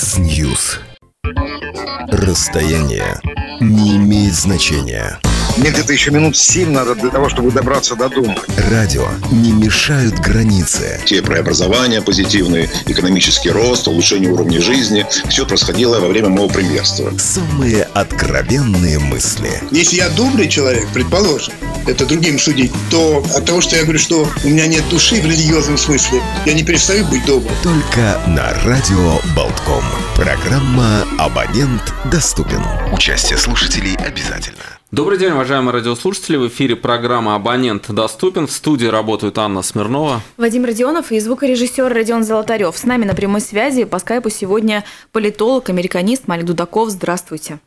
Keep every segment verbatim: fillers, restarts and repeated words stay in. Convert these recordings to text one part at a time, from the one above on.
Fox News. Расстояние не имеет значения. Мне где-то еще минут семь надо для того, чтобы добраться до дома. Радио не мешают границы. Те преобразования позитивные, экономический рост, улучшение уровня жизни. Все происходило во время моего премьерства. Самые откровенные мысли. Если я добрый человек, предположим, это другим судить, то от того, что я говорю, что у меня нет души в религиозном смысле, я не перестаю быть добрым. Только на Радио Балтком. Программа «Абонент доступен». Участие слушателей обязательно. Добрый день, уважаемые радиослушатели. В эфире программа «Абонент доступен». В студии работают Анна Смирнова, Вадим Родионов и звукорежиссер Родион Золотарев. С нами на прямой связи по скайпу сегодня политолог, американист Малек Дудаков. Здравствуйте.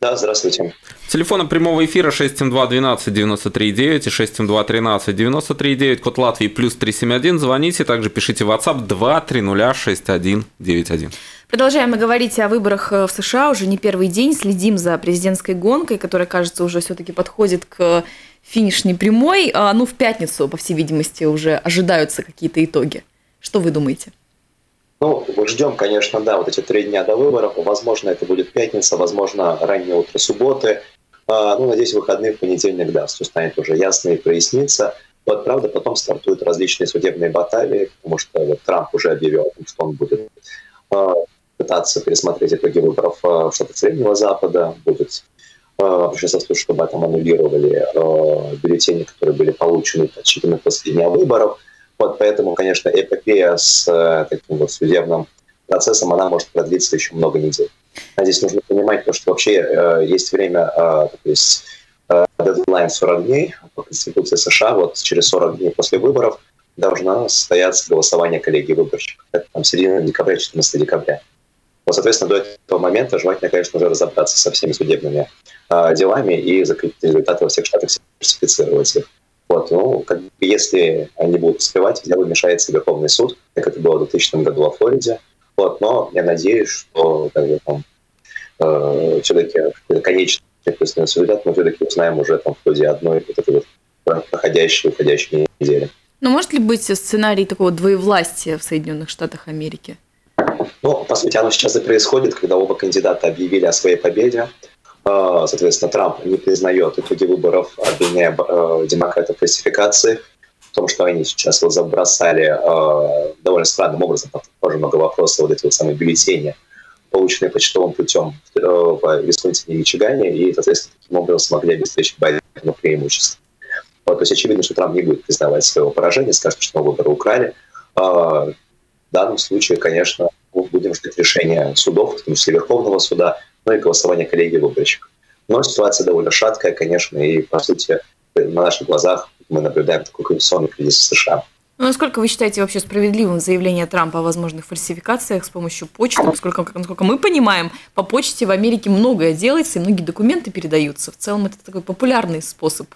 Да, здравствуйте. Телефоны прямого эфира шесть семь два один два девять три девять и шесть семь два один три девять три девять, код Латвии плюс триста семьдесят один. Звоните, также пишите в WhatsApp два три ноль шесть один девять один. Продолжаем мы говорить о выборах в США уже не первый день. Следим за президентской гонкой, которая, кажется, уже все-таки подходит к финишной прямой. Ну, в пятницу, по всей видимости, уже ожидаются какие-то итоги. Что вы думаете? Ну, ждем, конечно, да, вот эти три дня до выборов. Возможно, это будет пятница, возможно, раннее утро субботы. Ну, надеюсь, выходные в понедельник, да, все станет уже ясно и прояснится. Вот, правда, потом стартуют различные судебные баталии, потому что вот, Трамп уже объявил о том, что он будет пытаться пересмотреть итоги выборов в штатах Среднего Запада, будет обращаться в то, чтобы там аннулировали бюллетени, которые были получены, подсчитаны после дня выборов. Вот поэтому, конечно, эпопея с э, таким вот судебным процессом, она может продлиться еще много недель. А здесь нужно понимать, что вообще э, есть время, э, то есть э, дедлайн сорок дней по Конституции США, вот через сорок дней после выборов должна состояться голосование коллегии выборщиков. Это там середина декабря, четырнадцатого декабря. Вот, соответственно, до этого момента желательно, конечно, уже разобраться со всеми судебными э, делами и закрепить результаты во всех штатах, сертифицировать их. Вот, ну, как бы, если они будут успевать, дело вмешается Верховный суд, как это было в двухтысячном году во Флориде. Вот, но я надеюсь, что как бы, там, э, все-таки конечный результат мы все-таки узнаем уже там, в ходе одной вот этой вот проходящей, уходящей недели. Но может ли быть сценарий такого двоевластия в Соединенных Штатах Америки? Ну, по сути, оно сейчас и происходит, когда оба кандидата объявили о своей победе. Соответственно, Трамп не признает итоги выборов, обвиняя э, демократов в фальсификации, в том, что они сейчас вот забросали э, довольно странным образом, там тоже много вопросов, вот эти вот самые бюллетени, полученные почтовым путем э, в Висконсине и Мичигане, и, соответственно, таким образом смогли обеспечить Байдену преимущество. Вот, то есть очевидно, что Трамп не будет признавать своего поражения, скажет, что выборы украли. Э, в данном случае, конечно, мы будем ждать решения судов, в том числе Верховного суда, ну и голосование коллегии выборщиков. Но ситуация довольно шаткая, конечно, и, по сути, на наших глазах мы наблюдаем такой конституционный кризис в США. Ну, насколько вы считаете вообще справедливым заявление Трампа о возможных фальсификациях с помощью почты? Поскольку, насколько мы понимаем, по почте в Америке многое делается, и многие документы передаются. В целом, это такой популярный способ.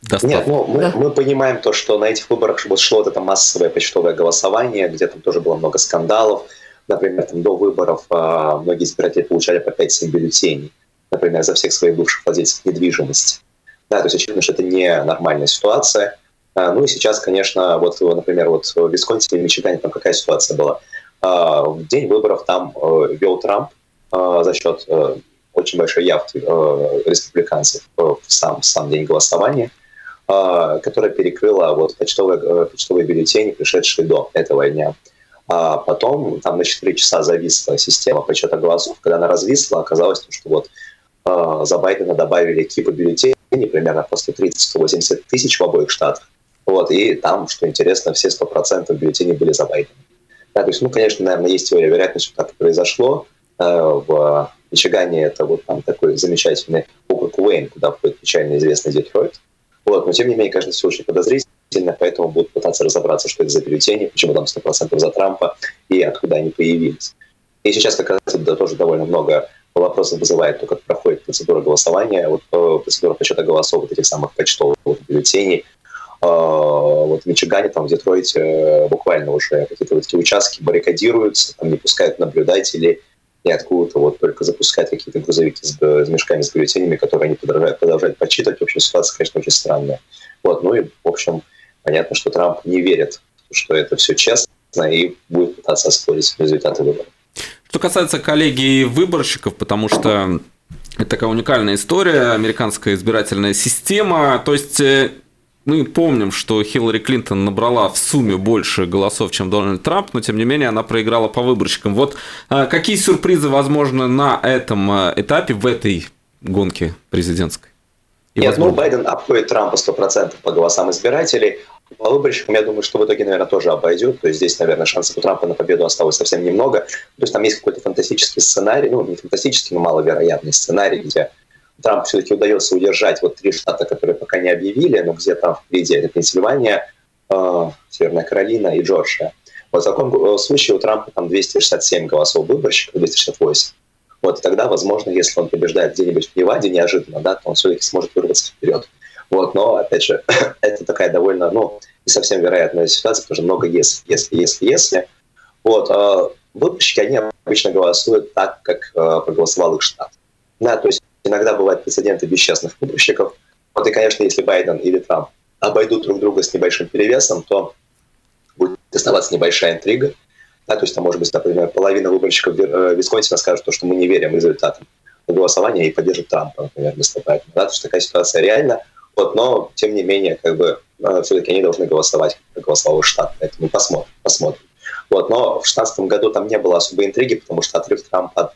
Достав. Нет, ну, мы, да. мы понимаем то, что на этих выборах шло вот это массовое почтовое голосование, где там тоже было много скандалов. Например, там, до выборов а, многие избиратели получали по пять-семь бюллетеней, например, за всех своих бывших владельцев недвижимости. Да, то есть очевидно, что это не нормальная ситуация. А, ну и сейчас, конечно, вот, например, вот в Висконсине и Мичигане там какая ситуация была? А, в день выборов там э, вел Трамп э, за счет э, очень большой явки э, республиканцев э, в, сам, в сам день голосования, э, которая перекрыла вот, почтовые, э, почтовые бюллетени, пришедшие до этого дня. А потом там на четыре часа зависла система подсчета голосов. Когда она развисла, оказалось, что вот э, за Байдена добавили кипы бюллетеней, примерно по сто тридцать — сто восемьдесят тысяч в обоих штатах. Вот, и там, что интересно, все сто процентов бюллетеней были за Байдена. Да, то есть, ну, конечно, наверное, есть теория вероятности, что так и произошло. Э, в Мичигане это вот там такой замечательный округ Уэйн, куда входит печально известный Детройт. Вот, но, тем не менее, конечно, все очень подозрительно. Поэтому будут пытаться разобраться, что это за бюллетени, почему там сто процентов за Трампа и откуда они появились. И сейчас, как раз, тоже довольно много вопросов вызывает, то, как проходит процедура голосования, вот, процедура подсчета голосов вот этих самых почтовых бюллетеней. Вот в Мичигане, там, в Детройте буквально уже какие-то вот эти участки баррикадируются, там не пускают наблюдателей, и откуда-то вот только запускают какие-то грузовики с, с мешками с бюллетенями, которые они продолжают, продолжают подсчитывать. В общем, ситуация, конечно, очень странная. Вот, ну и, в общем, понятно, что Трамп не верит, что это все честно и будет пытаться оспорить результаты выборов. Что касается коллегии выборщиков, потому что это такая уникальная история, американская избирательная система, то есть мы помним, что Хиллари Клинтон набрала в сумме больше голосов, чем Дональд Трамп, но тем не менее она проиграла по выборщикам. Вот какие сюрпризы возможны на этом этапе, в этой гонке президентской? И я возможно... думаю, Байден обходит Трампа сто процентов по голосам избирателей. По выборщикам, я думаю, что в итоге, наверное, тоже обойдет. То есть здесь, наверное, шансов у Трампа на победу осталось совсем немного. То есть там есть какой-то фантастический сценарий, ну, не фантастический, но маловероятный сценарий, где Трампу все-таки удается удержать вот три штата, которые пока не объявили, но где там впереди это Пенсильвания, э, Северная Каролина и Джорджия. Вот в таком случае у Трампа там двести шестьдесят семь голосов выборщиков, двести шестьдесят восемь. Вот и тогда, возможно, если он побеждает где-нибудь в Неваде неожиданно, да, то он все-таки сможет вырваться вперед. Вот, но, опять же, это такая довольно, ну, не совсем вероятная ситуация, потому что много «если, если, если, если». Вот, э, выборщики, они обычно голосуют так, как э, проголосовал их штат. Да, то есть иногда бывают прецеденты бесчестных выборщиков. Вот и, конечно, если Байден или Трамп обойдут друг друга с небольшим перевесом, то будет оставаться небольшая интрига. Да, то есть там, может быть, например, половина выборщиков Висконсина скажет, что мы не верим результатам голосования и поддержит Трампа, например, вместо Байдена. Да, то есть такая ситуация реальна. Вот, но, тем не менее, как бы, все-таки они должны голосовать, как голосовал штат. Поэтому посмотрим. посмотрим. Вот, но в две тысячи шестнадцатом году там не было особой интриги, потому что отрыв Трампа от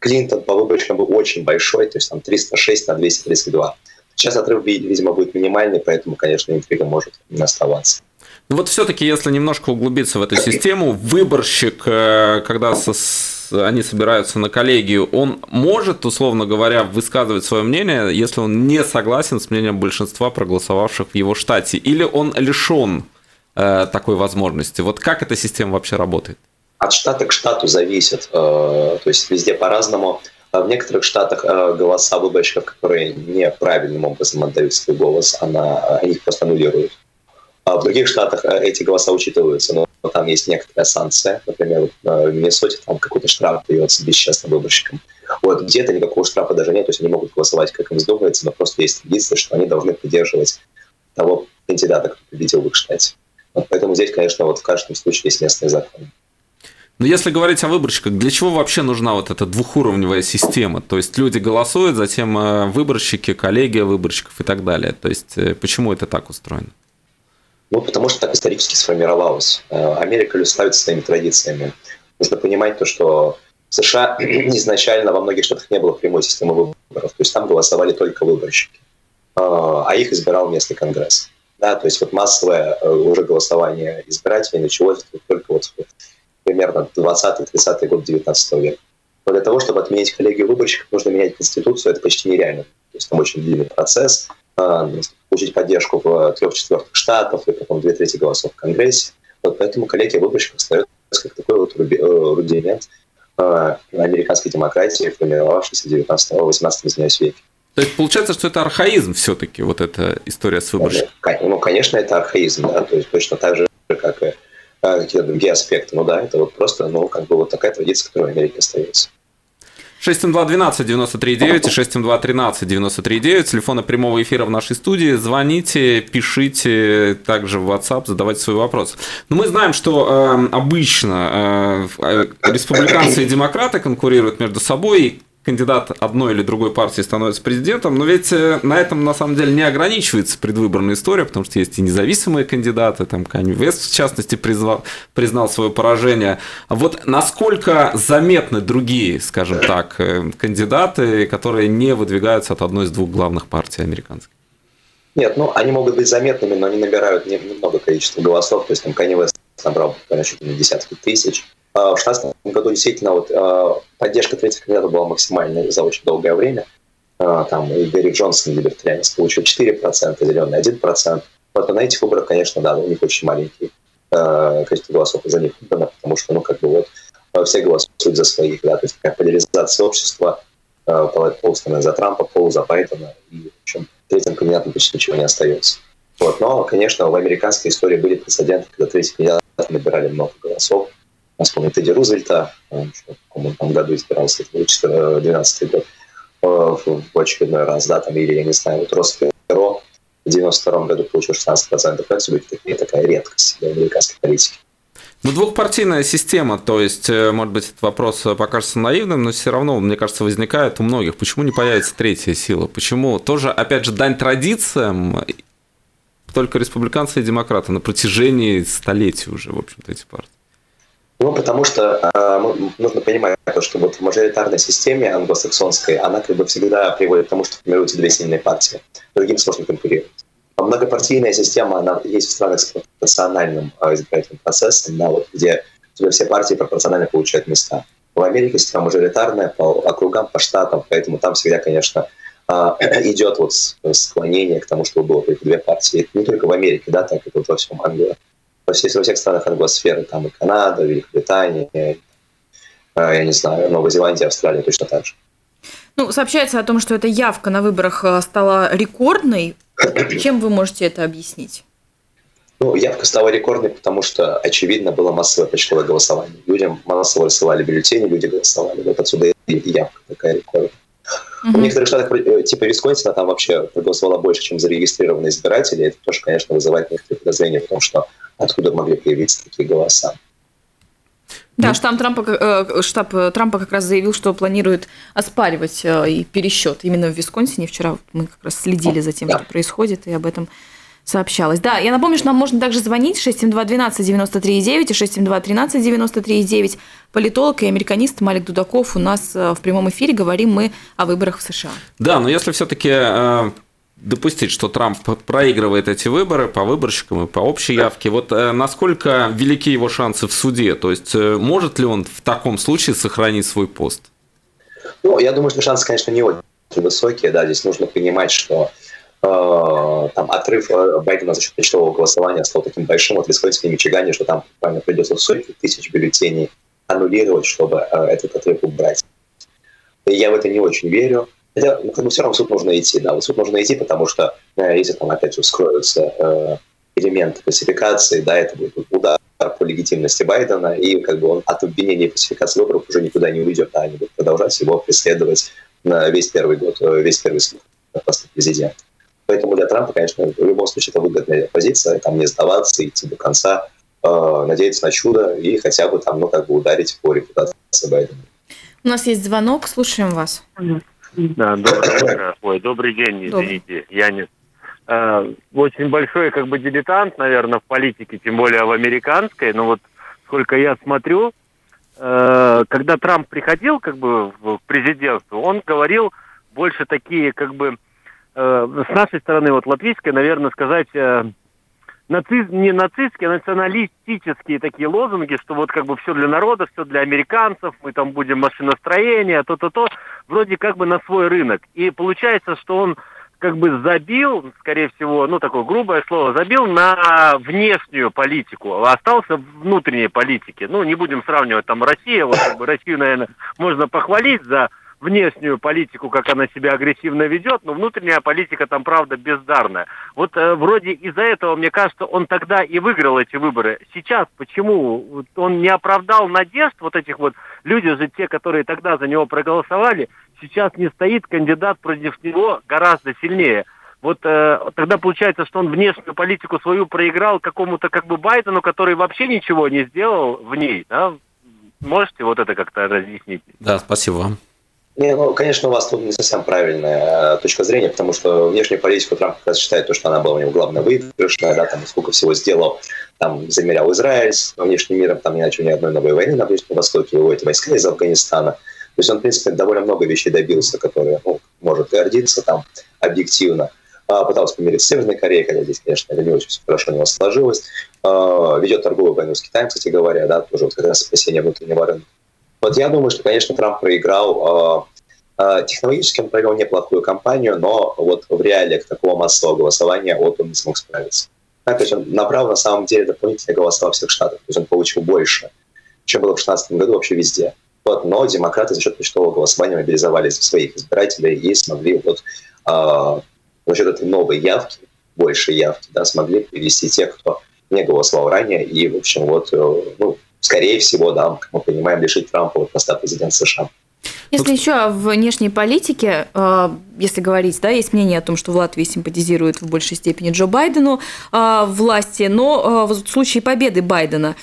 Клинтон по выборщикам был очень большой, то есть там триста шесть на двести тридцать два. Сейчас отрыв, видимо, будет минимальный, поэтому, конечно, интрига может оставаться. Вот все-таки, если немножко углубиться в эту систему, выборщик, когда они собираются на коллегию, он может, условно говоря, высказывать свое мнение, если он не согласен с мнением большинства проголосовавших в его штате, или он лишен такой возможности? Вот как эта система вообще работает? От штата к штату зависит, то есть везде по-разному. В некоторых штатах голоса выборщиков, которые неправильным образом отдают свой голос, они их просто аннулируют. В других штатах эти голоса учитываются, но там есть некоторая санкция. Например, в Миннесоте там какой-то штраф дается бесчестным выборщикам. Вот где-то никакого штрафа даже нет, то есть они могут голосовать, как им вздумается, но просто есть традиция, что они должны поддерживать того кандидата, кто победил в их штате. Вот, поэтому здесь, конечно, вот в каждом случае есть местные законы. Но если говорить о выборщиках, для чего вообще нужна вот эта двухуровневая система? То есть люди голосуют, затем выборщики, коллегия выборщиков и так далее. То есть почему это так устроено? Ну, потому что так исторически сформировалось. Америка люстравится своими традициями. Нужно понимать то, что в США изначально во многих штатах не было прямой системы выборов. То есть там голосовали только выборщики, а их избирал местный конгресс. Да, то есть вот массовое уже голосование избирателей началось только вот примерно двадцатый-тридцатый год девятнадцатого века. Но для того, чтобы отменить коллегию выборщиков, нужно менять конституцию, это почти нереально. То есть там очень длинный процесс, получить поддержку в трех четвертых штатов и потом две трети голосов в Конгрессе. Вот поэтому коллегия выборщиков остается как такой вот рудимент американской демократии, формировавшейся в девятнадцатом-восемнадцатом веке. То есть получается, что это архаизм все-таки, вот эта история с выборщиком? Ну, конечно, это архаизм, да, то есть точно так же, как и какие-то другие аспекты. Ну да, это вот просто, ну, как бы вот такая традиция, которая в Америке остается. шесть семь два один два девять три девять и шесть семь два один три девять три девять. Телефоны прямого эфира в нашей студии. Звоните, пишите также в WhatsApp, задавайте свои вопросы. Но мы знаем, что э, обычно э, республиканцы и демократы конкурируют между собой, и кандидат одной или другой партии становится президентом, но ведь на этом на самом деле не ограничивается предвыборная история, потому что есть и независимые кандидаты, там Канье Вест, в частности, призвал, признал свое поражение. Вот насколько заметны другие, скажем так, кандидаты, которые не выдвигаются от одной из двух главных партий американских? Нет, ну они могут быть заметными, но они набирают немного количества голосов, то есть там Канье Вест набрал, конечно, десятки тысяч. В две тысячи шестнадцатом году действительно вот, поддержка третьего кандидата была максимальной за очень долгое время. Там и Гэри Джонсон, либертарианец, получил четыре процента, зеленый один процент. Вот на этих выборах, конечно, да, у них очень маленькие количество голосов за них выдано, потому что, ну, как бы вот, все голосуют за своих, да, то есть такая поляризация общества, полстраны за Трампа, пол за Байдена, и в общем, третьим кандидатом почти ничего не остается. Вот, но, конечно, в американской истории были прецеденты, когда третий кандидат набирали много голосов. Я вспомнил Тедди Рузвельта, в каком году избирался, двенадцатый год, в очередной раз, да, там, или, я не знаю, вот Росс Перо в девяносто втором году получил шестнадцать процентов, это такая редкость для американской политики. Ну, двухпартийная система, то есть, может быть, этот вопрос покажется наивным, но все равно, мне кажется, возникает у многих. Почему не появится третья сила? Почему? Тоже, опять же, дань традициям, только республиканцы и демократы на протяжении столетий уже, в общем-то, эти партии. Ну, потому что э, нужно понимать, что вот в мажоритарной системе англосаксонской она как бы всегда приводит к тому, что формируются две сильные партии. Другим сложно конкурировать. А многопартийная система, она есть в странах с пропорциональным избирательным процессом, да, вот, где у тебя все партии пропорционально получают места. В Америке система мажоритарная по округам, по штатам, поэтому там всегда, конечно, идет вот склонение к тому, чтобы было только две партии. Это не только в Америке, да, так это вот во всем Англии. Во всех, во всех странах англосферы, там и Канада, Великобритания, я не знаю, Новая Зеландия, Австралия точно так же. Ну, сообщается о том, что эта явка на выборах стала рекордной. Чем вы можете это объяснить? Ну, явка стала рекордной, потому что, очевидно, было массовое почтовое голосование. Людям массово рассылали бюллетени, люди голосовали. Вот отсюда и явка такая рекордная. Mm-hmm. В некоторых штатах, типа Висконсина, там вообще проголосовало больше, чем зарегистрированные избиратели. Это тоже, конечно, вызывает некоторые подозрения в том, что откуда могли появиться такие голоса. Да, штаб Трампа, штаб Трампа как раз заявил, что планирует оспаривать и пересчет именно в Висконсине. Вчера мы как раз следили за тем, да, что происходит, и об этом сообщалось. Да, я напомню, что нам можно также звонить шесть семь два один два девять три девять и шесть семь два один три девять три девять. Политолог и американист Малек Дудаков у нас в прямом эфире. Говорим мы о выборах в США. Да, но если все-таки допустить, что Трамп проигрывает эти выборы по выборщикам и по общей явке, вот насколько велики его шансы в суде? То есть, может ли он в таком случае сохранить свой пост? Ну, я думаю, что шансы, конечно, не очень высокие. Да, здесь нужно понимать, что э, там отрыв Байдена за счет почтового голосования стал таким большим от Висконсина и Мичигана, что там буквально придется сотни тысяч бюллетеней аннулировать, чтобы э, этот отрыв убрать. И я в это не очень верю. Хотя, ну, все равно в суд нужно идти, да, в суд нужно идти, потому что, э, если там опять же вскроются э, элементы фальсификации, да, это будет удар по легитимности Байдена, и как бы он от обвинения и фальсификации выборов уже никуда не уйдет, да, они будут продолжать его преследовать на весь первый год, весь первый срок на посту президента. Поэтому для Трампа, конечно, в любом случае это выгодная позиция, там не сдаваться, идти до конца, э, надеяться на чудо и хотя бы там, ну, как бы ударить по репутации Байдена. У нас есть звонок, слушаем вас. Да, добрый, ой, добрый день, извините, Янис. Э, очень большой, как бы, дилетант, наверное, в политике, тем более в американской, но вот сколько я смотрю, э, когда Трамп приходил, как бы, в президентство, он говорил больше такие, как бы, э, с нашей стороны, вот латвийской, наверное, сказать, э, наци... не нацистские, а националистические такие лозунги, что вот, как бы, все для народа, все для американцев, мы там будем машиностроение, то-то-то. Вроде как бы на свой рынок. И получается, что он как бы забил, скорее всего, ну такое грубое слово, забил на внешнюю политику, а остался в внутренней политике. Ну, не будем сравнивать там Россию, вот как бы Россию, наверное, можно похвалить за внешнюю политику, как она себя агрессивно ведет, но внутренняя политика там, правда, бездарная. Вот э, вроде из-за этого, мне кажется, он тогда и выиграл эти выборы. Сейчас почему он не оправдал надежд вот этих вот, люди же те, которые тогда за него проголосовали, сейчас не стоит кандидат против него гораздо сильнее. Вот э, тогда получается, что он внешнюю политику свою проиграл какому-то как бы Байдену, который вообще ничего не сделал в ней. Да? Можете вот это как-то разъяснить? Да, спасибо вам. Не, ну, конечно, у вас тут не совсем правильная точка зрения, потому что внешнюю политику Трамп как раз считает, что она была у него главная выигрышная, да, там сколько всего сделал, там замерял Израиль с внешним миром, там не начал ни одной новой войны на Ближнем Востоке, выводит войска из Афганистана. То есть он, в принципе, довольно много вещей добился, которые, ну, может гордиться там объективно. Пытался помириться с Северной Кореей, хотя здесь, конечно, это не очень хорошо у него сложилось. Ведет торговую войну с Китаем, кстати говоря, да, тоже вот как раз спасение внутреннего рынка. Вот я думаю, что, конечно, Трамп проиграл. Технологически он провел неплохую кампанию, но вот в реалиях такого массового голосования вот он не смог справиться. Да, то есть он набрал, на самом деле, дополнительные голоса во всех штатах. То есть он получил больше, чем было в две тысячи шестнадцатом году вообще везде. Вот, но демократы за счет почтового голосования мобилизовали своих избирателей и смогли вот, а, за счет этой новой явки, большей явки, да, смогли привести тех, кто не голосовал ранее. И, в общем, вот, ну, скорее всего, да, как мы понимаем, лишить Трампа поста президента США. Если Тут... еще о внешней политике, если говорить, да, есть мнение о том, что в Латвии симпатизирует в большей степени Джо Байдену власти, но в случае победы Байдена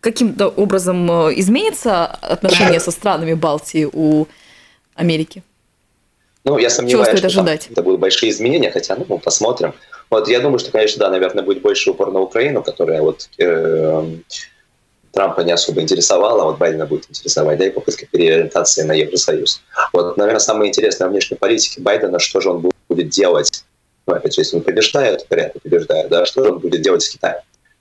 каким-то образом изменится отношение со странами Балтии у Америки? Ну, я сомневаюсь, что, что это будут большие изменения, хотя, ну, мы посмотрим. Вот, я думаю, что, конечно, да, наверное, будет больше упор на Украину, которая вот э, Трампа не особо интересовала, а вот Байдена будет интересовать, да, и попытка переориентации на Евросоюз. Вот, наверное, самое интересное в внешней политике Байдена, что же он будет делать, ну, опять же, если он побеждает, порядок побеждает, да, что же он будет делать с Китаем.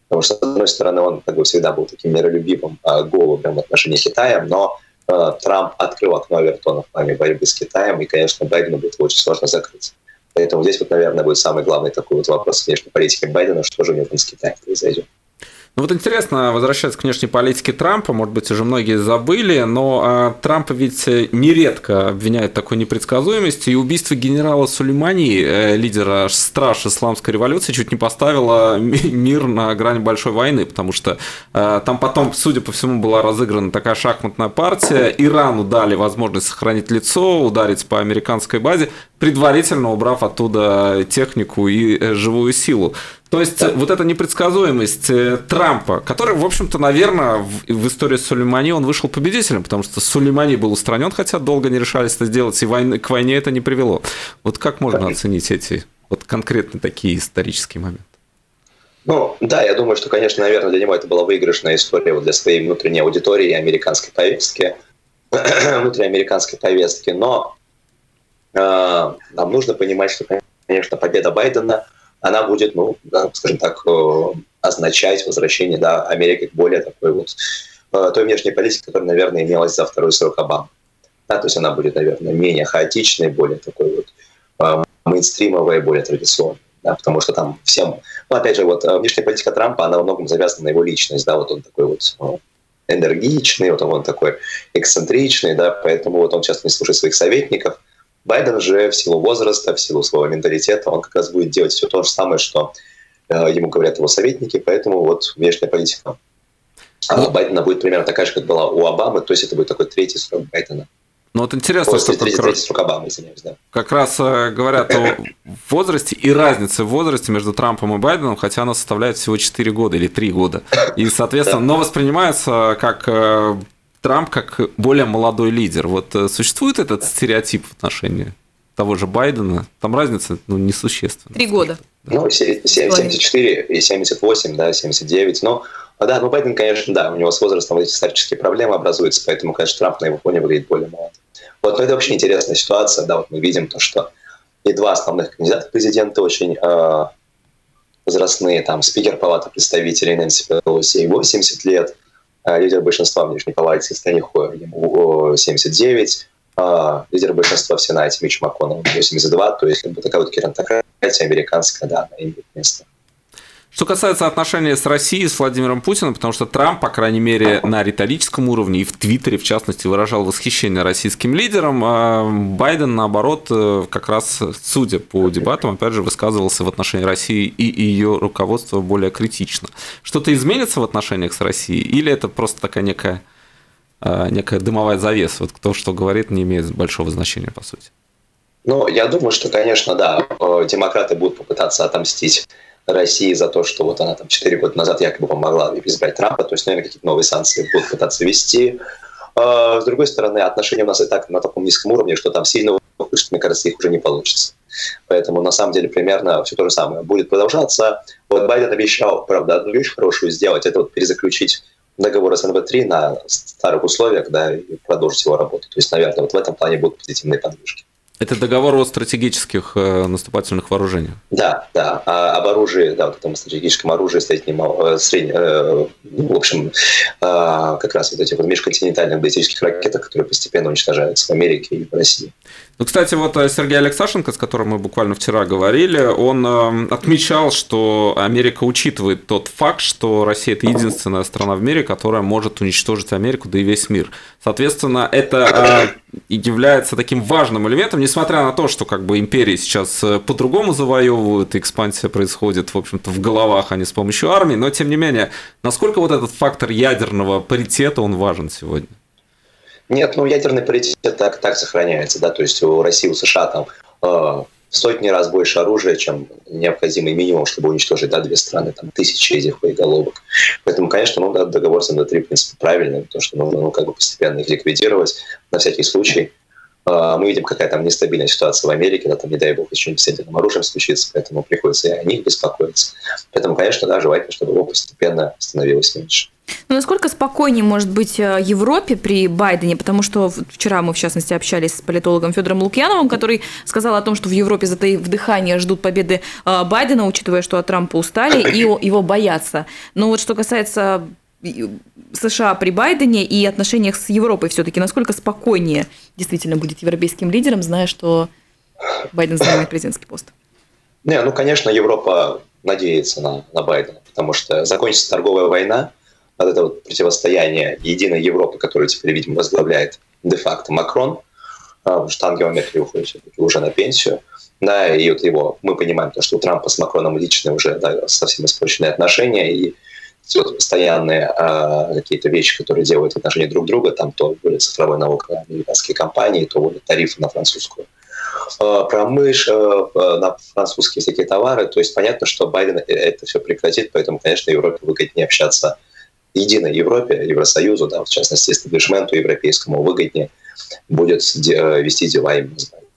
Потому что, с одной стороны, он как бы всегда был таким миролюбивым э, голубем в отношении с Китаем, но Трамп открыл окно Овертона в плане борьбы с Китаем, и, конечно, Байдену будет очень сложно закрыть. Поэтому здесь, вот, наверное, будет самый главный такой вот вопрос внешней политики Байдена, что же у него там с Китаем произойдет. Ну вот интересно, возвращаться к внешней политике Трампа, может быть, уже многие забыли, но Трампа ведь нередко обвиняют в такой непредсказуемости, и убийство генерала Сулеймани, лидера страж исламской революции, чуть не поставило мир на грань большой войны, потому что там потом, судя по всему, была разыграна такая шахматная партия, Ирану дали возможность сохранить лицо, ударить по американской базе, предварительно убрав оттуда технику и живую силу. То есть вот эта непредсказуемость Трампа, который, в общем-то, наверное, в истории с Сулеймани он вышел победителем, потому что Сулеймани был устранен, хотя долго не решались это сделать, и войны, к войне это не привело. Вот как можно оценить эти вот конкретно такие исторические моменты? Ну, да, я думаю, что, конечно, наверное, для него это была выигрышная история вот для своей внутренней аудитории и американской повестки, внутриамериканской повестки, но э, нам нужно понимать, что, конечно, победа Байдена она будет, ну, да, скажем так, означать возвращение, да, Америки к более такой вот той внешней политике, которая, наверное, имелась за второй срок Обамы. Да, то есть она будет, наверное, менее хаотичной, более такой вот мейнстримовой, более традиционной. Да, потому что там всем... Ну, опять же, вот внешняя политика Трампа, она во многом завязана на его личность. Да, вот он такой вот энергичный, вот он такой эксцентричный, да, поэтому вот он часто не слушает своих советников. Байден же в силу возраста, в силу своего менталитета, он как раз будет делать все то же самое, что э, ему говорят его советники, поэтому вот внешняя политика а Байдена будет примерно такая же, как была у Обамы, то есть это будет такой третий срок Байдена. Ну вот интересно, после что как раз, Обамы, извиняюсь, да. Как раз говорят о возрасте и разнице в возрасте между Трампом и Байденом, хотя она составляет всего четыре года или три года. И, соответственно, но воспринимается как... Трамп как более молодой лидер. Вот существует этот стереотип в отношении того же Байдена? Там разница, ну, несущественная. Три года. Да. Ну, семьдесят четыре и семьдесят восемь, да, семьдесят девять. Но, да, ну, Байден, конечно, да, у него с возрастом эти старческие проблемы образуются, поэтому, конечно, Трамп на его фоне выглядит более молодым. Вот, но это вообще интересная ситуация, да, вот мы видим то, что и два основных кандидата в президенты очень... Э, возрастные, там, спикер Палаты представителей Нэнси Пелоси, восемьдесят лет, лидер большинства в Нижней Палате Стефаник, ему семьдесят девять, лидер большинства в Сенате Мич Макконнелл восемьдесят два, то есть такая вот геронтократия американская, да, она имеет место. Что касается отношений с Россией, с Владимиром Путиным, потому что Трамп, по крайней мере, на риторическом уровне и в Твиттере, в частности, выражал восхищение российским лидером, а Байден, наоборот, как раз, судя по дебатам, опять же, высказывался в отношении России и ее руководства более критично. Что-то изменится в отношениях с Россией или это просто такая некая, некая дымовая завеса? Вот кто что говорит, не имеет большого значения, по сути. Ну, я думаю, что, конечно, да, демократы будут попытаться отомстить России за то, что вот она там четыре года назад якобы помогла избрать Трампа, то есть, наверное, какие-то новые санкции будут пытаться вести. С другой стороны, отношения у нас и так на таком низком уровне, что там сильно, мне кажется, их уже не получится. Поэтому, на самом деле, примерно все то же самое будет продолжаться. Вот Байден обещал, правда, одну вещь хорошую сделать, это вот перезаключить договор эс эн вэ три на старых условиях, да, и продолжить его работу. То есть, наверное, вот в этом плане будут позитивные подвижки. Это договор о стратегических э, наступательных вооружениях. Да, да, а, об оружии, да, вот этом стратегическом оружии, среднем, среднем, э, ну, в общем, э, как раз вот этих вот межконтинентальных баллистических ракетах, которые постепенно уничтожаются в Америке и в России. Ну, кстати, вот Сергей Алексашенко, с которым мы буквально вчера говорили, он э, отмечал, что Америка учитывает тот факт, что Россия – это единственная страна в мире, которая может уничтожить Америку, да и весь мир. Соответственно, это э, является таким важным элементом, несмотря на то, что как бы империи сейчас по-другому завоевывают, экспансия происходит, в общем-то, в головах, а не с помощью армии, но тем не менее, насколько вот этот фактор ядерного паритета, он важен сегодня? Нет, ну ядерный паритет так, так сохраняется, да, то есть у России, у США там э, в сотни раз больше оружия, чем необходимый минимум, чтобы уничтожить, да, две страны, там, тысячи этих боеголовок. Поэтому, конечно, ну, да, договор с эм дэ три, в принципе, правильный, потому что нужно, ну, как бы постепенно их ликвидировать на всякий случай. Мы видим, какая там нестабильная ситуация в Америке, да, там, не дай бог, что-нибудь с ядерным оружием случится, поэтому приходится и о них беспокоиться. Поэтому, конечно, да, желательно, чтобы его постепенно становилось меньше. Но насколько спокойнее может быть Европе при Байдене? Потому что вчера мы, в частности, общались с политологом Федором Лукьяновым, который сказал о том, что в Европе, затаив дыхание, ждут победы Байдена, учитывая, что от Трампа устали и его боятся. Но вот что касается США при Байдене и отношениях с Европой все-таки, насколько спокойнее действительно будет европейским лидером, зная, что Байден занимает президентский пост? Не, ну, конечно, Европа надеется на, на Байдена, потому что закончится торговая война, вот это вот противостояние единой Европы, которую теперь, видимо, возглавляет де-факто Макрон, потому что Ангела Меркель уходит уже на пенсию. Да, и вот его, мы понимаем, что у Трампа с Макроном лично уже, да, совсем испорченные отношения, и вот постоянные э, какие-то вещи, которые делают в отношении друг друга, там то вводят цифровой налог на американские компании, то вводят тарифы на французскую э, промышленность, э, на французские всякие товары. То есть понятно, что Байден это все прекратит, поэтому, конечно, Европе выгоднее общаться, единой Европе, Евросоюзу, да, в частности, эстаблишменту европейскому выгоднее будет вести дела именно с Байденом.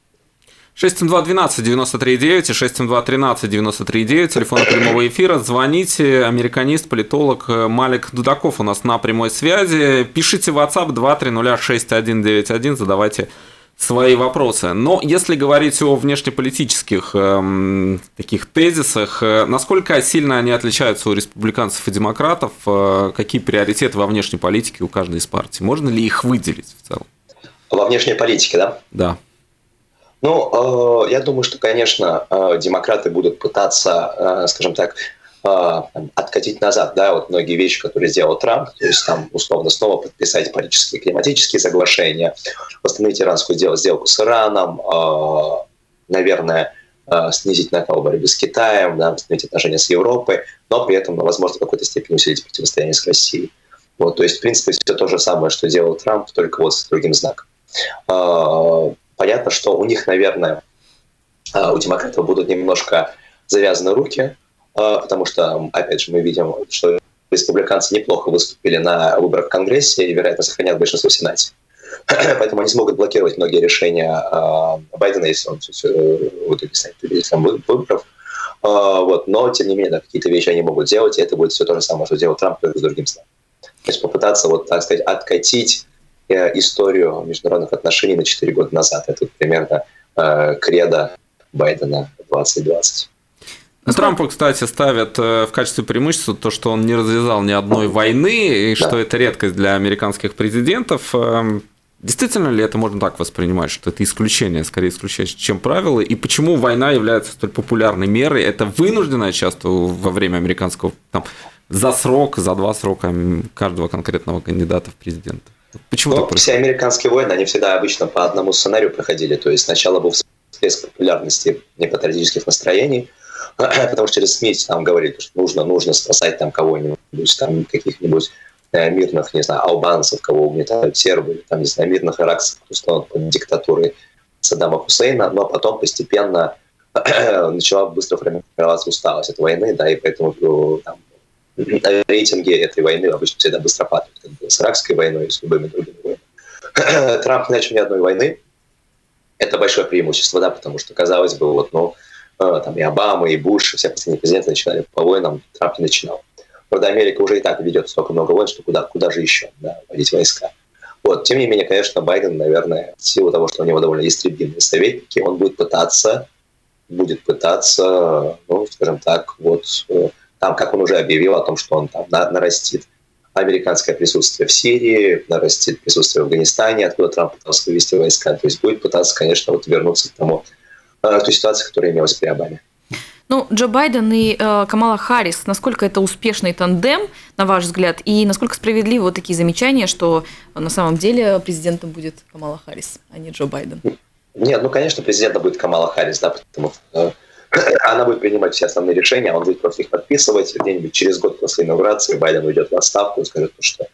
шесть семь два один два девять три девять и шесть семь два один три девять три девять, телефон прямого эфира, звоните, американист, политолог Малек Дудаков у нас на прямой связи, пишите в WhatsApp два три ноль шесть один девять один, задавайте свои вопросы. Но если говорить о внешнеполитических э, таких тезисах, э, насколько сильно они отличаются у республиканцев и демократов, э, какие приоритеты во внешней политике у каждой из партий? Можно ли их выделить в целом? Во внешней политике, да? Да. Ну, э, я думаю, что, конечно, э, демократы будут пытаться, э, скажем так, откатить назад, да, вот многие вещи, которые сделал Трамп, то есть там условно снова подписать парижские климатические соглашения, восстановить иранскую сделку с Ираном, наверное, снизить накал борьбы с Китаем, да, восстановить отношения с Европой, но при этом, возможно, в какой-то степени усилить противостояние с Россией. Вот, то есть, в принципе, все то же самое, что делал Трамп, только вот с другим знаком. Понятно, что у них, наверное, у демократов будут немножко завязаны руки, потому что, опять же, мы видим, что республиканцы неплохо выступили на выборах в Конгрессе и, вероятно, сохранят большинство в Сенате. Поэтому они смогут блокировать многие решения Байдена, если он станет победителем выборов. Вот. Но, тем не менее, да, какие-то вещи они могут делать, и это будет все то же самое, что делал Трамп, только с другим знаком. То есть попытаться, вот, так сказать, откатить историю международных отношений на четыре года назад. Это примерно кредо Байдена двадцать двадцать. Трампу, кстати, ставят в качестве преимущества то, что он не развязал ни одной войны, и что это редкость для американских президентов. Действительно ли это можно так воспринимать, что это исключение, скорее исключение, чем правило? И почему война является столь популярной мерой? Это вынужденная часто во время американского, там, за срок, за два срока каждого конкретного кандидата в президенты? Почему так происходит? Все американские войны, они всегда обычно по одному сценарию проходили. То есть сначала был всплеск популярности непатриотических настроений, потому что через СМИ там говорили, что нужно, нужно спасать там кого-нибудь, там каких-нибудь э, мирных, не знаю, албанцев, кого угнетают сербы, там, не знаю, мирных иракцев, кто стал под диктатурой Саддама Хусейна, но потом постепенно начала быстро формироваться усталость от войны, да, и поэтому там, рейтинги этой войны обычно всегда быстро падают, как бы с иракской войной и с любыми другими войнами. Трамп не начал ни одной войны, это большое преимущество, да, потому что, казалось бы, вот, ну, там и Обама, и Буш, и все последние президенты начинали по войнам, Трамп не начинал. Правда, Америка уже и так ведет столько много войн, что куда, куда же еще, да, вводить войска. Вот. Тем не менее, конечно, Байден, наверное, в силу того, что у него довольно истребимые советники, он будет пытаться, будет пытаться, ну, скажем так, вот там, как он уже объявил о том, что он там нарастит американское присутствие в Сирии, нарастит присутствие в Афганистане, откуда Трамп пытался вывести войска. То есть будет пытаться, конечно, вот вернуться к тому, той ситуации, которая имелась при Обаме. Ну, Джо Байден и э, Камала Харрис, насколько это успешный тандем, на ваш взгляд, и насколько справедливы вот такие замечания, что на самом деле президентом будет Камала Харрис, а не Джо Байден? Нет, ну, конечно, президентом будет Камала Харрис, да, потому что э, она будет принимать все основные решения, а он будет просто их подписывать, где-нибудь через год после инаугурации Байден уйдет в отставку и скажет, что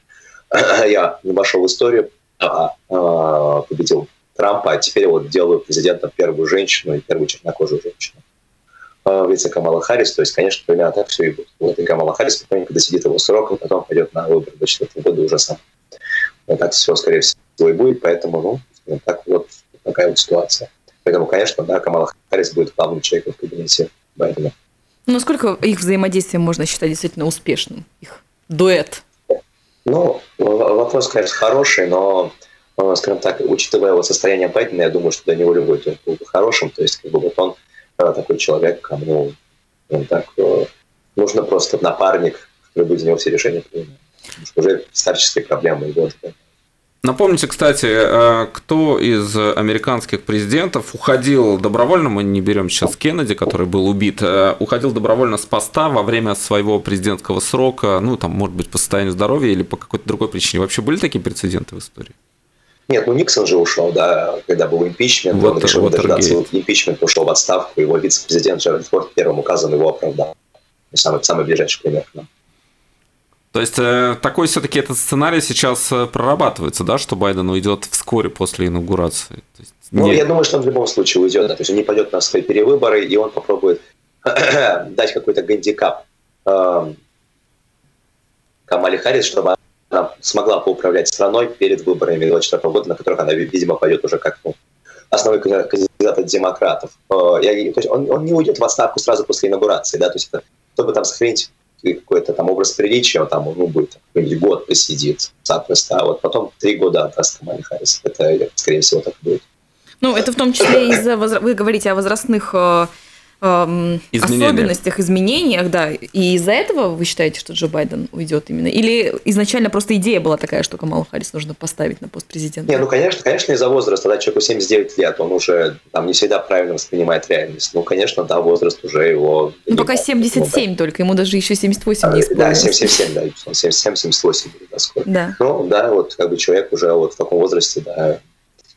э, я не вошел в историю, а э, победил Трампа, а теперь вот делают президентом первую женщину и первую чернокожую женщину. Видите, Камала Харрис, то есть, конечно, примерно так все и будет. Вот и Камала Харрис потихоньку досидит его срок, и потом пойдет на выборы до четвёртого года уже сам. Вот так все, скорее всего, и будет, поэтому, ну, так вот, такая вот ситуация. Поэтому, конечно, да, Камала Харрис будет главным человеком в кабинете Байдена. Насколько их взаимодействие можно считать действительно успешным? Их дуэт? Ну, вопрос, конечно, хороший, но, скажем так, учитывая вот состояние Байдена, я думаю, что для него любой тур был бы хорошим. То есть, как бы вот он такой человек, кому, ну, так, нужно просто напарник, который будет за него все решения принимать. Потому что уже старческие проблемы его ждут. Напомните, кстати, кто из американских президентов уходил добровольно, мы не берем сейчас Кеннеди, который был убит, уходил добровольно с поста во время своего президентского срока, ну, там, может быть, по состоянию здоровья или по какой-то другой причине. Вообще были такие прецеденты в истории? Нет, ну, Никсон же ушел, да, когда был импичмент, вот, он решил вот дождаться, вот импичмент ушел в отставку, его вице-президент Джеральд Форд первым указом его оправдал. Самый, самый ближайший пример к нам. То есть, такой все-таки этот сценарий сейчас прорабатывается, да, что Байден уйдет вскоре после инаугурации? То есть, ну, не... я думаю, что он в любом случае уйдет, да, то есть, он не пойдет на свои перевыборы, и он попробует дать какой-то гандикап э Камале Харрис, чтобы она смогла поуправлять страной перед выборами две тысячи двадцать четвёртого года, на которых она, видимо, пойдет уже как, ну, основной кандидат от демократов. Э я, то есть, он, он не уйдет в отставку сразу после инаугурации, да, то есть, это, чтобы там сохранить какой-то там образ приличия, он там, ну, будет год посидит запросто, а вот потом три года отдаст Камале Харрис. Это, скорее всего, так будет. Ну, это в том числе из-за, возра... вы говорите о возрастных э, э, особенностях, изменениях, да, и из-за этого вы считаете, что Джо Байден уйдет именно? Или изначально просто идея была такая, что Камалу Харрис нужно поставить на пост президента? Не, ну, конечно, конечно, из-за возраста, да, человеку семьдесят девять лет, он уже там не всегда правильно воспринимает реальность. Ну, конечно, да, возраст уже его... Ну, пока семьдесят семь, да, только, ему даже еще семьдесят восемь не исполнилось. Да, семьдесят семь, да, семьдесят семь, семьдесят восемь, да, сколько. Да. Ну, да, вот как бы человек уже вот в таком возрасте, да,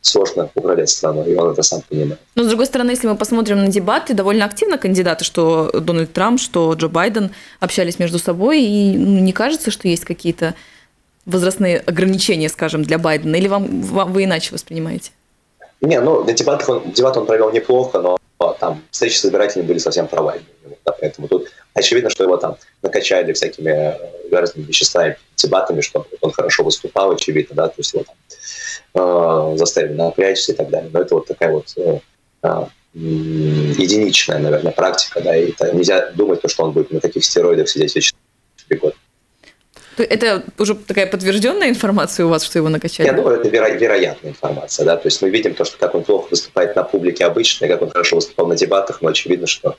сложно управлять страной, и он это сам понимает. Но, с другой стороны, если мы посмотрим на дебаты, довольно активно кандидаты, что Дональд Трамп, что Джо Байден, общались между собой, и не кажется, что есть какие-то возрастные ограничения, скажем, для Байдена? Или вам, вам вы иначе воспринимаете? Не, ну, на дебатах он, дебат он провел неплохо, но там встречи с избирателями были совсем провальными. Да, поэтому тут очевидно, что его там накачали всякими разными веществами, дебатами, чтобы он хорошо выступал, очевидно, да, то есть его там заставили напрячься и так далее. Но это вот такая вот э, единичная, наверное, практика, да, и нельзя думать, что он будет на таких стероидах сидеть вечно год. Это уже такая подтвержденная информация у вас, что его накачали? Я думаю, это веро вероятная информация, да, то есть мы видим то, что как он плохо выступает на публике обычно, и как он хорошо выступал на дебатах, но очевидно, что,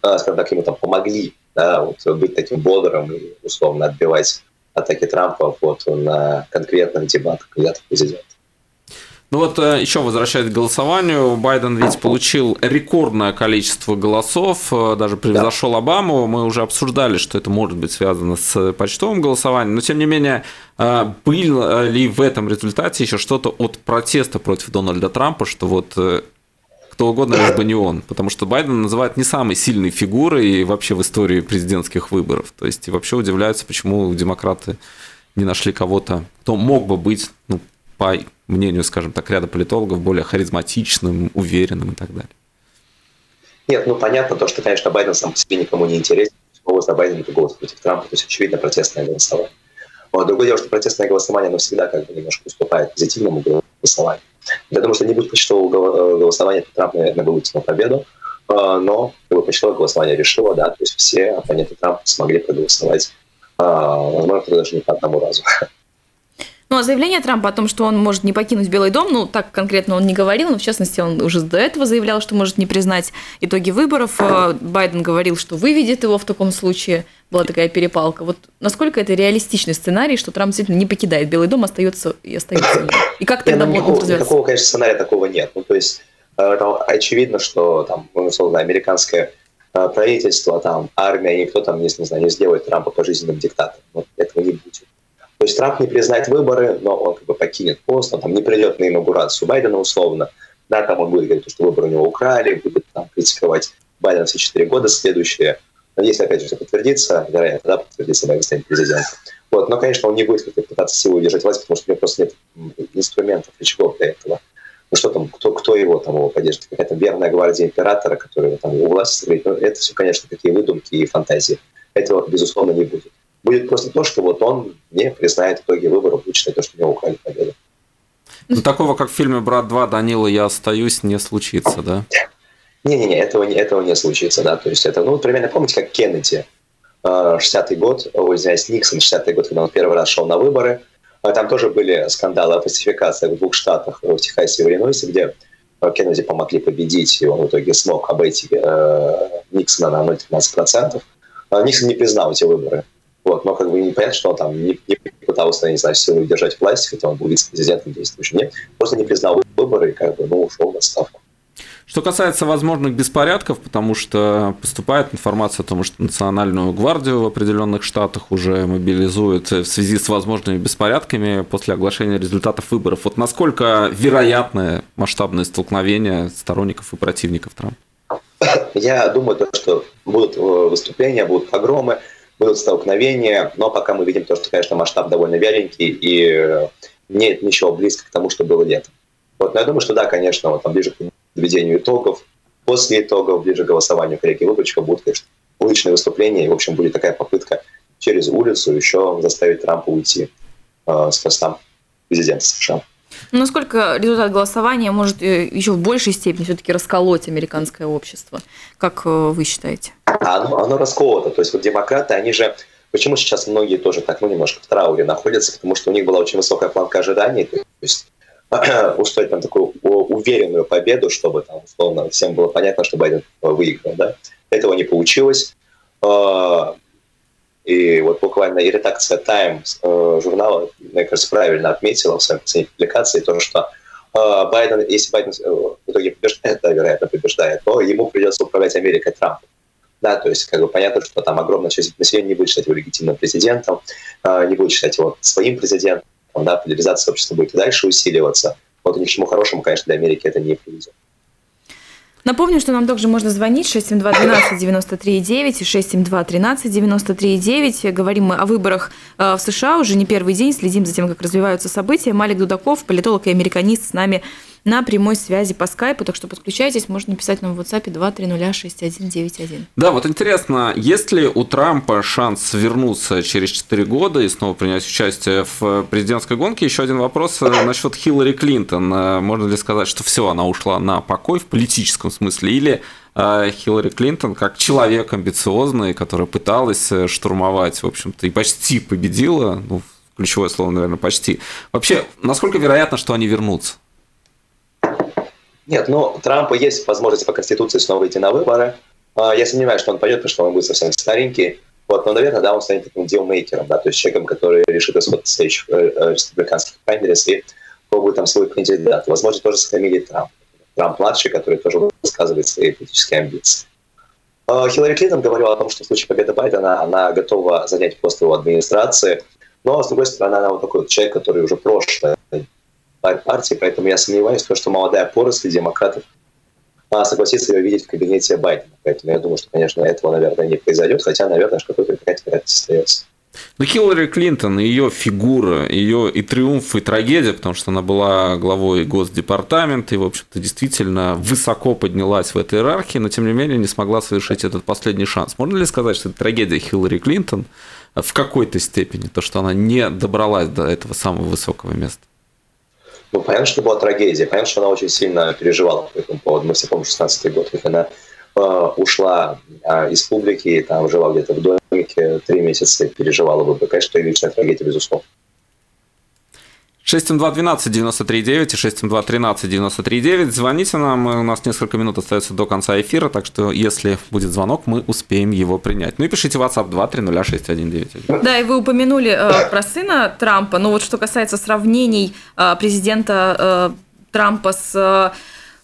скажем так, ему там помогли, да, вот, быть таким бодрым и, условно, отбивать атаки Трампа вот на конкретных дебатах кандидатов в президенты. Ну вот, еще возвращаясь к голосованию, Байден ведь получил рекордное количество голосов, даже превзошел, да, Обаму. Мы уже обсуждали, что это может быть связано с почтовым голосованием, но тем не менее, было ли в этом результате еще что-то от протеста против Дональда Трампа, что вот кто угодно, лишь бы не он, потому что Байден называют не самой сильной фигурой вообще в истории президентских выборов, то есть и вообще удивляются, почему демократы не нашли кого-то, кто мог бы быть, ну, по мнению, скажем так, ряда политологов, более харизматичным, уверенным и так далее. Нет, ну понятно то, что, конечно, Байден сам по себе никому не интересен. Голос на Байдена – это голос против Трампа, то есть, очевидно, протестное голосование. Вот, другое дело, что протестное голосование, оно всегда как бы немножко уступает позитивному голосованию. Я думаю, что не будет почтового голосования, Трамп, наверное, выйдет на победу, но почтовое голосование решило, да, то есть все оппоненты Трампа смогли проголосовать, возможно, даже не по одному разу. Ну, а заявление Трампа о том, что он может не покинуть Белый дом, ну, так конкретно он не говорил, но, в частности, он уже до этого заявлял, что может не признать итоги выборов. Байден говорил, что выведет его в таком случае. Была такая перепалка. Вот насколько это реалистичный сценарий, что Трамп действительно не покидает Белый дом, остается и остается. И как тогда будет развиваться? Такого, конечно, сценария такого нет. Ну, то есть, очевидно, что там, условно, американское правительство, там, армия, никто там, если не знаю, не сделает Трампа пожизненным диктатором. Вот этого не будет. То есть Трамп не признает выборы, но он как бы покинет пост, он там не придет на инаугурацию Байдена условно, да, там он будет говорить, что выборы у него украли, будет там критиковать Байдена все четыре года следующие. Но если опять же это подтвердится, вероятно, тогда подтвердится Байден станет президентом. Вот, но, конечно, он не будет как-то пытаться силой удержать власть, потому что у него просто нет инструментов, рычагов для этого. ну что там, кто, кто его там его поддержит, какая-то верная гвардия императора, которая там у власти говорит, ну, это все, конечно, такие выдумки и фантазии. Этого, безусловно, не будет. Будет просто то, что вот он не признает итоги выборов, учитывая то, что у него украли победу. Ну, такого, как в фильме «Брат два», Данила, я остаюсь, не случится, да? Не-не-не, этого, этого не случится, да. То есть это, ну, примерно, помните, как Кеннеди, шестидесятый год, ой, извиняюсь, Никсон, шестидесятый год, когда он первый раз шел на выборы. Там тоже были скандалы о фальсификации в двух штатах, в Техасе и в Иллинойсе, где Кеннеди помогли победить, и он в итоге смог обойти Никсона на ноль целых тринадцать сотых процента. Никсон не признал эти выборы. Вот, но как бы непонятно, что он там не, не пытался, не знаю, силу держать власть, хотя он был вице-президентом действующим, нет, просто не признал выборы и как бы, ну, ушел в отставку. Что касается возможных беспорядков, потому что поступает информация о том, что Национальную гвардию в определенных штатах уже мобилизуют в связи с возможными беспорядками после оглашения результатов выборов. Вот насколько вероятное масштабное столкновение сторонников и противников Трампа? Я думаю, что будут выступления, будут погромы, будут столкновения, но пока мы видим то, что, конечно, масштаб довольно вяленький и нет ничего близко к тому, что было летом. Вот, но я думаю, что да, конечно, вот, там ближе к подведению итогов, после итогов, ближе к голосованию коллеги выборщиков будут, конечно, уличные выступления, и, в общем, будет такая попытка через улицу еще заставить Трампа уйти э, с поста президента США. Насколько результат голосования может еще в большей степени все-таки расколоть американское общество? Как вы считаете? Оно, оно расколото. То есть вот демократы, они же... Почему сейчас многие тоже так, ну, немножко в трауре находятся? Потому что у них была очень высокая планка ожиданий. То есть устроить там такую уверенную победу, чтобы там, условно, всем было понятно, что Байден выиграл. Да? Этого не получилось. И вот буквально и редакция Time журнала, мне кажется, правильно отметила в своей публикации то, что Байден, если Байден в итоге побеждает, да, вероятно, побеждает, то ему придется управлять Америкой Трампу. Да, то есть, как бы понятно, что там огромная часть населения не будет считать его легитимным президентом, не будет считать его своим президентом, да, поляризация общества будет и дальше усиливаться. Вот ни к чему хорошему, конечно, для Америки это не приведет. Напомню, что нам также можно звонить шесть семь два один два девять три девять и шесть семь два один три девять три девять. Говорим мы о выборах в США уже не первый день, следим за тем, как развиваются события. Малек Дудаков, политолог и американист, с нами на прямой связи по скайпу, так что подключайтесь, можно написать нам в WhatsApp два три ноль шесть один девять один. Да, вот интересно, есть ли у Трампа шанс вернуться через четыре года и снова принять участие в президентской гонке? Еще один вопрос насчет Хиллари Клинтон. Можно ли сказать, что все, она ушла на покой в политическом смысле? Или Хиллари Клинтон, как человек амбициозный, которая пыталась штурмовать, в общем-то, и почти победила, ну, ключевое слово, наверное, почти. Вообще, насколько вероятно, что они вернутся? Нет, ну, у Трампа есть возможность по Конституции снова идти на выборы. Я сомневаюсь, что он пойдет, потому что он будет совсем старенький. Вот, но, наверное, да, он станет таким дилмейкером, да, то есть человеком, который решит исход следующих республиканских праймериз и пробует там свой кандидат. Возможно, тоже с фамилией Трамп. Трамп-младший, который тоже высказывает свои политические амбиции. Хиллари Клинтон говорила о том, что в случае победы Байдена она готова занять пост его администрации. Но, с другой стороны, она вот такой человек, который уже прошлый партии, поэтому я сомневаюсь, что молодая поросль демократов согласится ее видеть в кабинете Байдена. Поэтому я думаю, что, конечно, этого, наверное, не произойдет, хотя, наверное, какой-то какая-то остается. Но Хиллари Клинтон, ее фигура, ее и триумф, и трагедия, потому что она была главой Госдепартамента и, в общем-то, действительно высоко поднялась в этой иерархии, но, тем не менее, не смогла совершить этот последний шанс. Можно ли сказать, что это трагедия Хиллари Клинтон в какой-то степени, то, что она не добралась до этого самого высокого места? Ну, понятно, что была трагедия, понятно, что она очень сильно переживала по этому поводу. Мы все помним шестнадцатый год, когда она э, ушла э, из публики, там жила где-то в домике, три месяца переживала выборы. Конечно, это личная трагедия, безусловно. шесть семь два один два девять три девять и шесть семь два один три девять три девять. Звоните нам, у нас несколько минут остается до конца эфира, так что если будет звонок, мы успеем его принять. Ну и пишите WhatsApp два три ноль шесть один девять один. Да, и вы упомянули э, про сына Трампа, но вот что касается сравнений э, президента э, Трампа с... Э,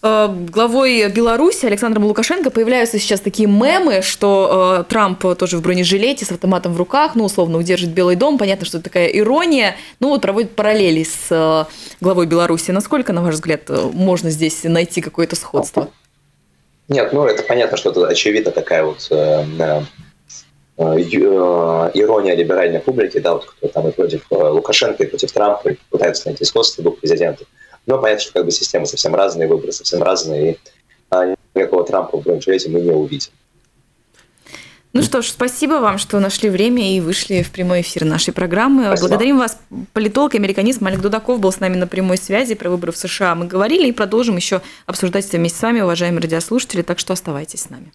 главой Беларуси Александром Лукашенко, появляются сейчас такие мемы, что э, Трамп тоже в бронежилете с автоматом в руках, ну, условно, удержит Белый дом. Понятно, что это такая ирония. Ну, вот проводит параллели с э, главой Беларуси. Насколько, на ваш взгляд, можно здесь найти какое-то сходство? Нет, ну, это понятно, что это очевидно такая вот э, э, э, ирония либеральной публики, да, вот кто там и против Лукашенко, и против Трампа, пытаются найти сходство двух президентов. Но понятно, что как бы системы совсем разные, выборы совсем разные, и а, никакого Трампа в бронежилете мы не увидим. Ну что ж, спасибо вам, что нашли время и вышли в прямой эфир нашей программы. Спасибо. Благодарим вас. Политолог и американист Малек Дудаков был с нами на прямой связи. Про выборы в США мы говорили и продолжим еще обсуждать это вместе с вами, уважаемые радиослушатели. Так что оставайтесь с нами.